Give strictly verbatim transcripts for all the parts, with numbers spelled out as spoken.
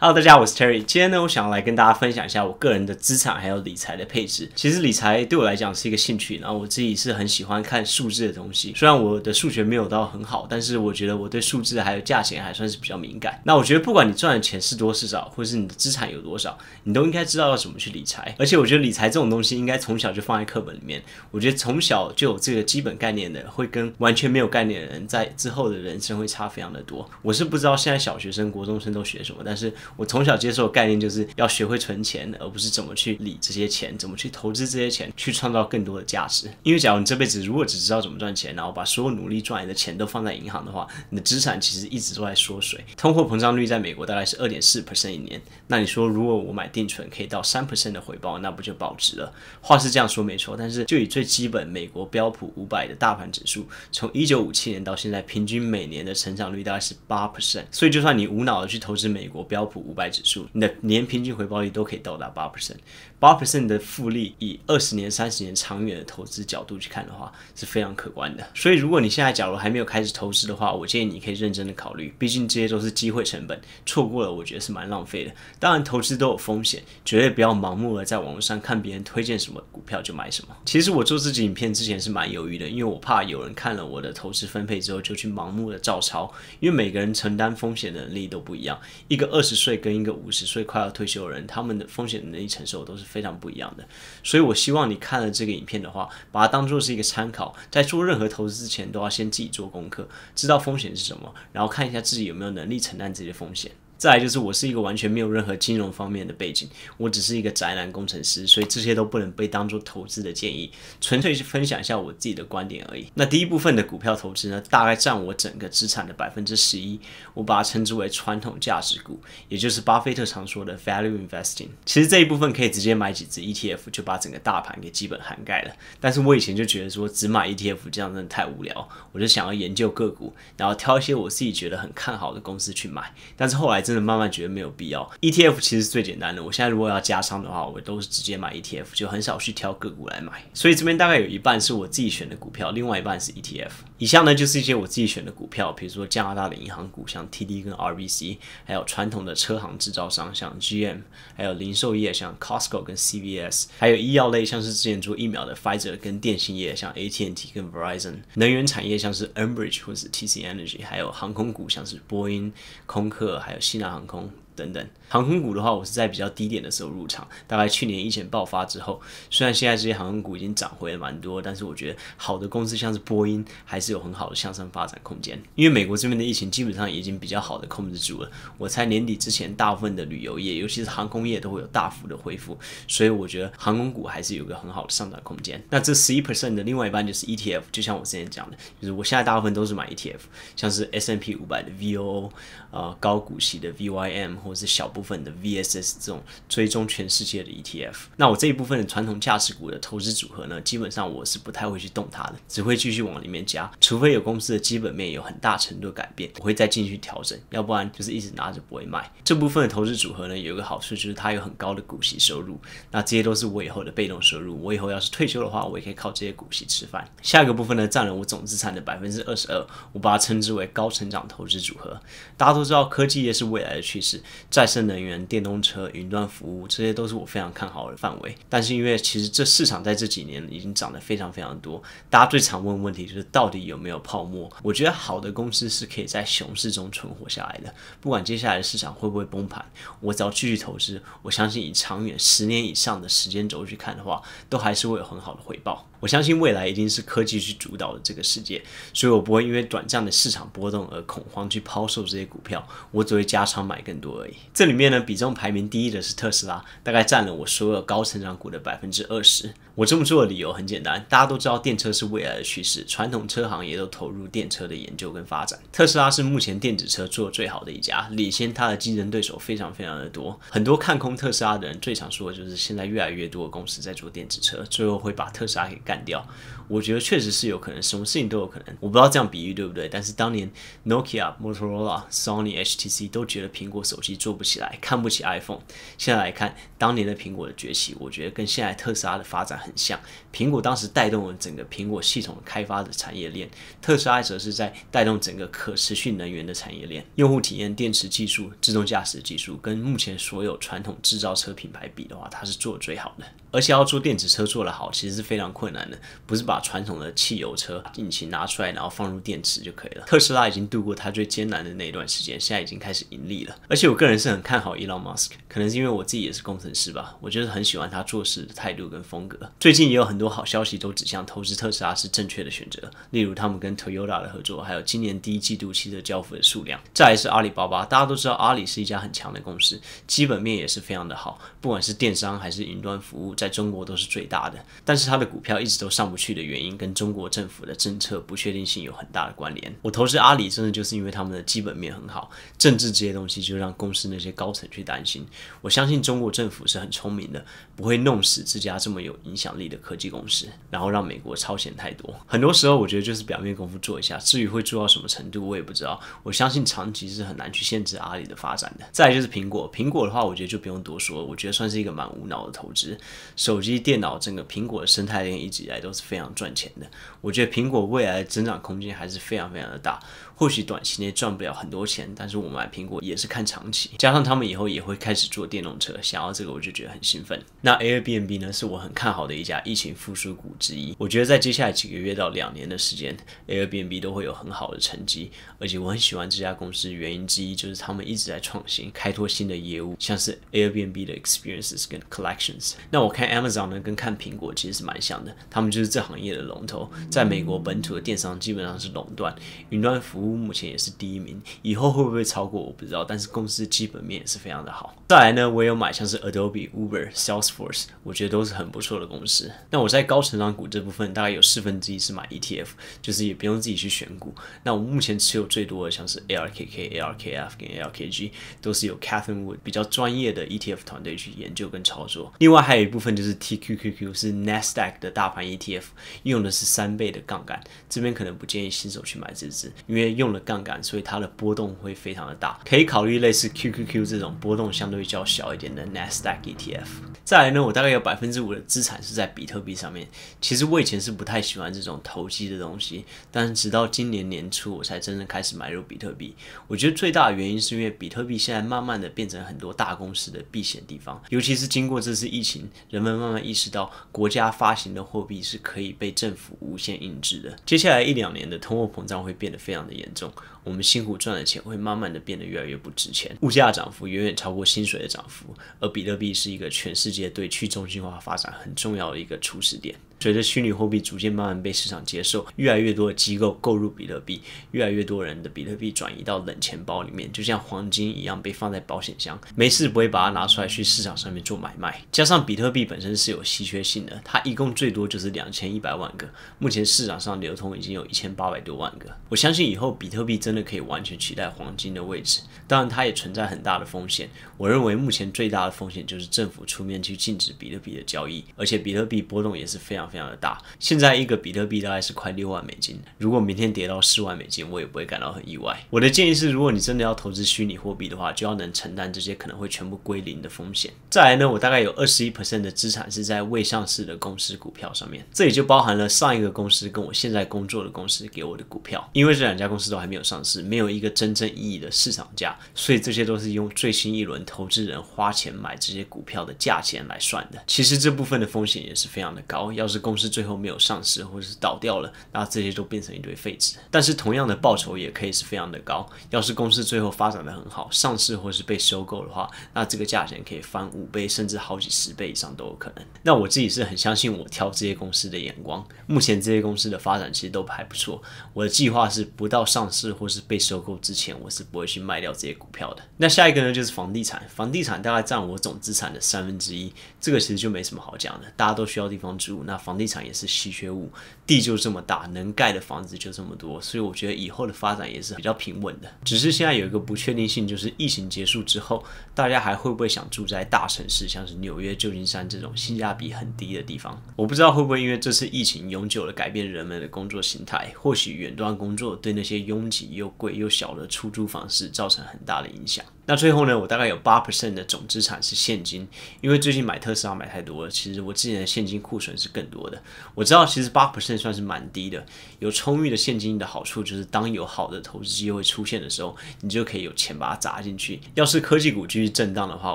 Hello， 大家好，我是 Terry。今天呢，我想要来跟大家分享一下我个人的资产还有理财的配置。其实理财对我来讲是一个兴趣，然后我自己是很喜欢看数字的东西。虽然我的数学没有到很好，但是我觉得我对数字还有价钱还算是比较敏感。那我觉得不管你赚的钱是多是少，或是你的资产有多少，你都应该知道要怎么去理财。而且我觉得理财这种东西应该从小就放在课本里面。我觉得从小就有这个基本概念的，会跟完全没有概念的人在之后的人生会差非常的多。我是不知道现在小学生、国中生都学什么，但是 我从小接受的概念就是要学会存钱，而不是怎么去理这些钱，怎么去投资这些钱，去创造更多的价值。因为假如你这辈子如果只知道怎么赚钱，然后把所有努力赚来的钱都放在银行的话，你的资产其实一直都在缩水。通货膨胀率在美国大概是 百分之二点四 一年，那你说如果我买定存可以到 百分之三 的回报，那不就保值了？话是这样说没错，但是就以最基本美国标普五百的大盘指数，从一九五七年到现在，平均每年的成长率大概是 百分之八， 所以就算你无脑的去投资美国标普 五百指数，你的年平均回报率都可以到达 百分之八， 百分之八 的复利，以二十年、三十年长远的投资角度去看的话，是非常可观的。所以，如果你现在假如还没有开始投资的话，我建议你可以认真的考虑，毕竟这些都是机会成本，错过了我觉得是蛮浪费的。当然，投资都有风险，绝对不要盲目的在网络上看别人推荐什么股票就买什么。其实我做自己影片之前是蛮犹豫的，因为我怕有人看了我的投资分配之后就去盲目的照抄，因为每个人承担风险的能力都不一样，一个二十岁跟一个五十岁快要退休的人，他们的风险能力承受都是非常不一样的。所以我希望你看了这个影片的话，把它当做是一个参考，在做任何投资之前都要先自己做功课，知道风险是什么，然后看一下自己有没有能力承担这些风险。 再来就是我是一个完全没有任何金融方面的背景，我只是一个宅男工程师，所以这些都不能被当做投资的建议，纯粹是分享一下我自己的观点而已。那第一部分的股票投资呢，大概占我整个资产的 百分之十一， 我把它称之为传统价值股，也就是巴菲特常说的 value investing。其实这一部分可以直接买几只 E T F 就把整个大盘给基本涵盖了，但是我以前就觉得说只买 E T F 这样真的太无聊，我就想要研究个股，然后挑一些我自己觉得很看好的公司去买，但是后来 真的慢慢觉得没有必要。E T F 其实是最简单的，我现在如果要加仓的话，我都是直接买 E T F， 就很少去挑个股来买。所以这边大概有一半是我自己选的股票，另外一半是 E T F。以下呢就是一些我自己选的股票，比如说加拿大的银行股，像 T D 跟 R B C， 还有传统的车行制造商，像 G M， 还有零售业，像 Costco 跟 C V S， 还有医药类，像是之前做疫苗的 Pfizer， 跟电信业，像 A T and T 跟 Verizon， 能源产业像是 Enbridge 或是 T C Energy， 还有航空股像是波音、空客，还有新 西南航空等等。航空股的话，我是在比较低点的时候入场，大概去年疫情爆发之后，虽然现在这些航空股已经涨回了蛮多，但是我觉得好的公司像是波音还是有很好的向上发展空间。因为美国这边的疫情基本上已经比较好的控制住了，我猜年底之前大部分的旅游业，尤其是航空业都会有大幅的恢复，所以我觉得航空股还是有个很好的上涨空间。那这 百分之十一 的另外一半就是 E T F， 就像我之前讲的，就是我现在大部分都是买 E T F， 像是 S and P 五百的 V O O， 呃，高股息的 V Y M。 或者是小部分的 V S S 这种追踪全世界的 E T F， 那我这一部分的传统价值股的投资组合呢，基本上我是不太会去动它的，只会继续往里面加，除非有公司的基本面有很大程度的改变，我会再进去调整，要不然就是一直拿着不会卖。这部分的投资组合呢，有一个好处就是它有很高的股息收入，那这些都是我以后的被动收入，我以后要是退休的话，我也可以靠这些股息吃饭。下一个部分呢，占了我总资产的 百分之二十二， 我把它称之为高成长投资组合。大家都知道科技业是未来的趋势。 再生能源、电动车、云端服务，这些都是我非常看好的范围。但是因为其实这市场在这几年已经涨得非常非常多，大家最常问的问题就是到底有没有泡沫？我觉得好的公司是可以在熊市中存活下来的，不管接下来的市场会不会崩盘，我只要继续投资，我相信以长远十年以上的时间轴去看的话，都还是会有很好的回报。 我相信未来一定是科技去主导的这个世界，所以我不会因为短暂的市场波动而恐慌去抛售这些股票，我只会加仓买更多而已。这里面呢，比重排名第一的是特斯拉，大概占了我所有高成长股的 百分之二十。我这么做的理由很简单，大家都知道电车是未来的趋势，传统车行也都投入电车的研究跟发展。特斯拉是目前电子车做最好的一家，领先它的竞争对手非常非常的多。很多看空特斯拉的人最常说的就是，现在越来越多的公司在做电子车，最后会把特斯拉给 干掉。我觉得确实是有可能，什么事情都有可能。我不知道这样比喻对不对，但是当年 Nokia、Motorola、Sony、H T C 都觉得苹果手机做不起来，看不起 iPhone。现在来看当年的苹果的崛起，我觉得跟现在特斯拉的发展很像。苹果当时带动了整个苹果系统开发的产业链，特斯拉则是在带动整个可持续能源的产业链。用户体验、电池技术、自动驾驶技术，跟目前所有传统制造车品牌比的话，它是做得最好的。而且要做电子车做得好，其实是非常困难的，不是把传统的汽油车引擎拿出来，然后放入电池就可以了。特斯拉已经度过它最艰难的那一段时间，现在已经开始盈利了。而且我个人是很看好 Elon Musk， 可能是因为我自己也是工程师吧，我就是很喜欢他做事的态度跟风格。最近也有很多好消息都指向投资特斯拉是正确的选择，例如他们跟 Toyota 的合作，还有今年第一季度汽车交付的数量。再来是阿里巴巴，大家都知道阿里是一家很强的公司，基本面也是非常的好，不管是电商还是云端服务，在中国都是最大的。但是它的股票一直都上不去的原因，跟中国政府的政策不确定性有很大的关联。我投资阿里真的就是因为他们的基本面很好，政治这些东西就让公司那些高层去担心。我相信中国政府是很聪明的，不会弄死这家这么有影响力的科技公司，然后让美国超前太多。很多时候我觉得就是表面功夫做一下，至于会做到什么程度我也不知道。我相信长期是很难去限制阿里的发展的。再来就是苹果，苹果的话我觉得就不用多说，我觉得算是一个蛮无脑的投资。手机、电脑，整个苹果的生态链一直以来都是非常赚钱的。我觉得苹果未来的增长空间还是非常非常的大。或许短期内赚不了很多钱，但是我买苹果也是看长期，加上他们以后也会开始做电动车，想要这个我就觉得很兴奋。那 Airbnb 呢，是我很看好的一家疫情复苏股之一。我觉得在接下来几个月到两年的时间 ，Airbnb 都会有很好的成绩。而且我很喜欢这家公司，原因之一就是他们一直在创新，开拓新的业务，像是 Airbnb 的 experiences 跟 collections。那我看 Amazon 呢，跟看苹果其实是蛮像的，他们就是这行业的龙头，在美国本土的电商基本上是垄断，云端服务目前也是第一名，以后会不会超过我不知道，但是公司基本面也是非常的好。再来呢，我也有买像是 Adobe、Uber、Salesforce， 我觉得都是很不错的公司。那我在高成长股这部分，大概有四分之一是买 E T F， 就是也不用自己去选股。那我目前持有最多的像是 A R K K、A R K F 跟 A R K G， 都是由 Cathie Wood 比较专业的 E T F 团队去研究跟操作。另外还有一部分就是 T Q Q Q， 是 NASDAQ 的大盘 E T F， 用的是三倍的杠杆，这边可能不建议新手去买这支，因为用了杠杆，所以它的波动会非常的大，可以考虑类似 Q Q Q 这种波动相对较小一点的 NASDAQ E T F。再来呢，我大概有 百分之五 的资产是在比特币上面。其实我以前是不太喜欢这种投机的东西，但是直到今年年初我才真正开始买入比特币。我觉得最大的原因是因为比特币现在慢慢的变成很多大公司的避险地方，尤其是经过这次疫情，人们慢慢意识到国家发行的货币是可以被政府无限印制的。接下来一两年的通货膨胀会变得非常的严重，我们辛苦赚的钱会慢慢的变得越来越不值钱，物价涨幅远远超过薪水的涨幅，而比特币是一个全世界对去中心化发展很重要的一个初始点。随着虚拟货币逐渐慢慢被市场接受，越来越多的机构购入比特币，越来越多人的比特币转移到冷钱包里面，就像黄金一样被放在保险箱，没事不会把它拿出来去市场上面做买卖。加上比特币本身是有稀缺性的，它一共最多就是两千一百万个，目前市场上流通已经有一千八百多万个。我相信以后比特币真的可以完全取代黄金的位置，当然它也存在很大的风险。我认为目前最大的风险就是政府出面去禁止比特币的交易，而且比特币波动也是非常非常的大，现在一个比特币大概是快六万美金，如果明天跌到四万美金，我也不会感到很意外。我的建议是，如果你真的要投资虚拟货币的话，就要能承担这些可能会全部归零的风险。再来呢，我大概有 百分之二十一 的资产是在未上市的公司股票上面，这也就包含了上一个公司跟我现在工作的公司给我的股票，因为这两家公司都还没有上市，没有一个真正意义的市场价，所以这些都是用最新一轮投资人花钱买这些股票的价钱来算的。其实这部分的风险也是非常的高，要是公司最后没有上市或者是倒掉了，那这些都变成一堆废纸。但是同样的报酬也可以是非常的高，要是公司最后发展的很好，上市或是被收购的话，那这个价钱可以翻五倍甚至好几十倍以上都有可能。那我自己是很相信我挑这些公司的眼光，目前这些公司的发展其实都还不错，我的计划是不到上市或或是被收购之前，我是不会去卖掉这些股票的。那下一个呢，就是房地产。房地产大概占我总资产的三分之一，这个其实就没什么好讲的，大家都需要地方住，那房地产也是稀缺物，地就这么大，能盖的房子就这么多，所以我觉得以后的发展也是比较平稳的。只是现在有一个不确定性，就是疫情结束之后，大家还会不会想住在大城市，像是纽约、旧金山这种性价比很低的地方？我不知道会不会因为这次疫情永久的改变人们的工作形态，或许远端工作对那些拥挤又贵又小的出租房市造成很大的影响。那最后呢，我大概有 百分之八 的总资产是现金，因为最近买特斯拉买太多了，其实我之前的现金库存是更多的。我知道其实 百分之八 算是蛮低的，有充裕的现金的好处就是当有好的投资机会出现的时候，你就可以有钱把它砸进去。要是科技股继续震荡的话，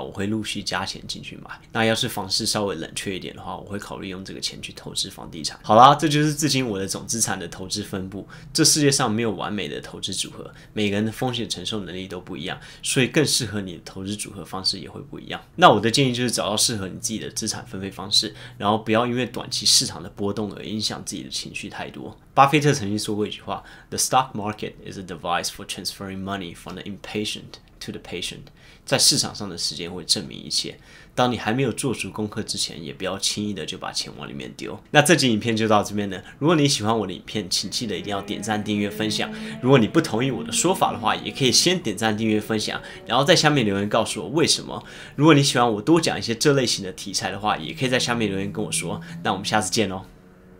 我会陆续加钱进去买。那要是房市稍微冷却一点的话，我会考虑用这个钱去投资房地产。好啦，这就是至今我的总资产的投资分布。这世界上没有完美的投资组合，每个人的风险承受能力都不一样，所以更适合你的投资组合方式也会不一样。那我的建议就是找到适合你自己的资产分配方式，然后不要因为短期市场的波动而影响自己的情绪太多。巴菲特曾经说过一句话 ：“The stock market is a device for transferring money from the impatient to the patient。”在市场上的时间会证明一切。当你还没有做足功课之前，也不要轻易的就把钱往里面丢。那这集影片就到这边了。如果你喜欢我的影片，请记得一定要点赞、订阅、分享。如果你不同意我的说法的话，也可以先点赞、订阅、分享，然后在下面留言告诉我为什么。如果你喜欢我多讲一些这类型的题材的话，也可以在下面留言跟我说。那我们下次见哦。